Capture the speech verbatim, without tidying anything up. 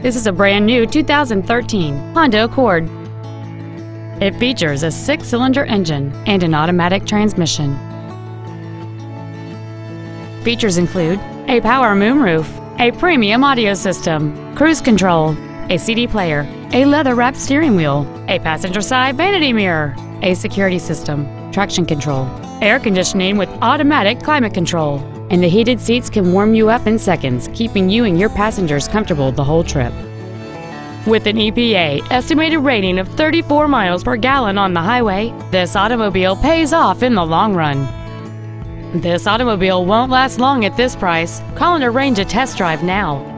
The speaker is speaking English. This is a brand-new two thousand thirteen Honda Accord. It features a six-cylinder engine and an automatic transmission. Features include a power moonroof, a premium audio system, cruise control, a C D player, a leather-wrapped steering wheel, a passenger side vanity mirror, a security system, traction control, air conditioning with automatic climate control, and the heated seats can warm you up in seconds, keeping you and your passengers comfortable the whole trip. With an E P A estimated rating of thirty-four miles per gallon on the highway, this automobile pays off in the long run. This automobile won't last long at this price. Call and arrange a test drive now.